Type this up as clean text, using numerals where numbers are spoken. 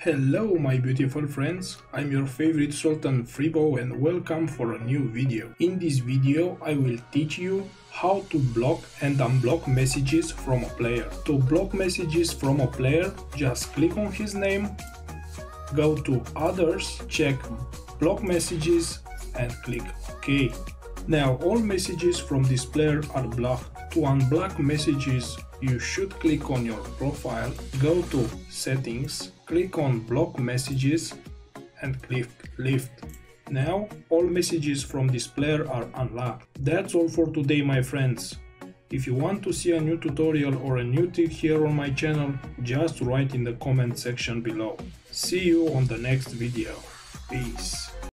Hello my beautiful friends, I'm your favorite Sultan Freebo and welcome for a new video. In this video I will teach you how to block and unblock messages from a player. To block messages from a player, just click on his name, go to others, check block messages and click OK. Now all messages from this player are blocked. To unblock messages you should click on your profile, go to settings, click on block messages and click left. Now all messages from this player are unlocked. That's all for today my friends. If you want to see a new tutorial or a new tip here on my channel, just write in the comment section below. See you on the next video. Peace.